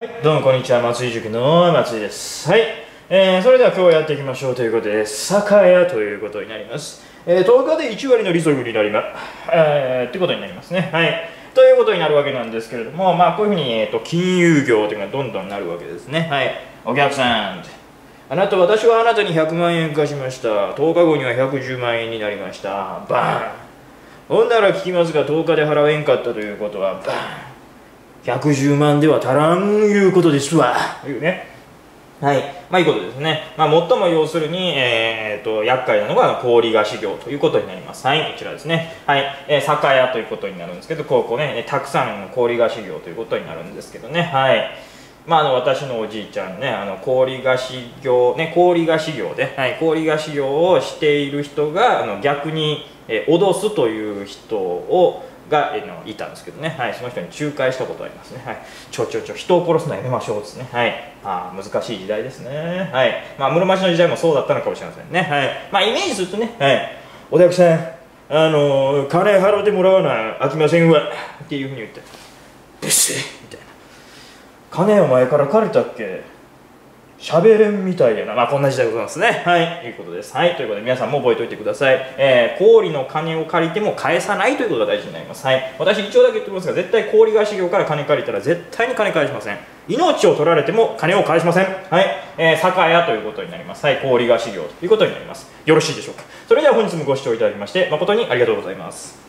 はい、どうもこんにちは、松井塾の松井です。はい、それでは今日やっていきましょうということで、酒屋ということになります。10日で1割の利息になります。ってことになりますね。はい。ということになるわけなんですけれども、まあこういうふうに、金融業というのがどんどんなるわけですね。はい。お客さん、私はあなたに100万円貸しました。10日後には110万円になりました。バーン。ほんなら聞きますが、10日で払えんかったということは、バーン。110万では足らんいうことですわ。いうね。はい。まあ、いいことですね。まあ、最も要するに、厄介なのが氷菓子業ということになります。はい。こちらですね。はい。酒屋ということになるんですけど、こうね、たくさんの氷菓子業ということになるんですけどね。はい。まあ、私のおじいちゃんね、氷菓子業、ね、氷菓子業で、はい、氷菓子業をしている人が、逆に、脅すという人を、がいたんですけどね、はい、その人に仲介したことありますね、はい、人を殺すのやめましょうですね、はい、ああ難しい時代ですね、はい、まあ、室町の時代もそうだったのかもしれませんね、はい、まあ、イメージするとね、はい、お客さん、金払ってもらわなあきませんわっていうふうに言って、ブスみたいな、金お前から借りたっけ喋れんみたいやな。まあ、こんな時代でございますね。はい。いうことです。はい。ということで、皆さんも覚えておいてください。氷の金を借りても返さないということが大事になります。はい。私、一応だけ言っておきますが、絶対氷菓子業から金借りたら、絶対に金返しません。命を取られても金を返しません。はい。酒屋ということになります。はい。氷菓子業ということになります。よろしいでしょうか。それでは、本日もご視聴いただきまして、誠にありがとうございます。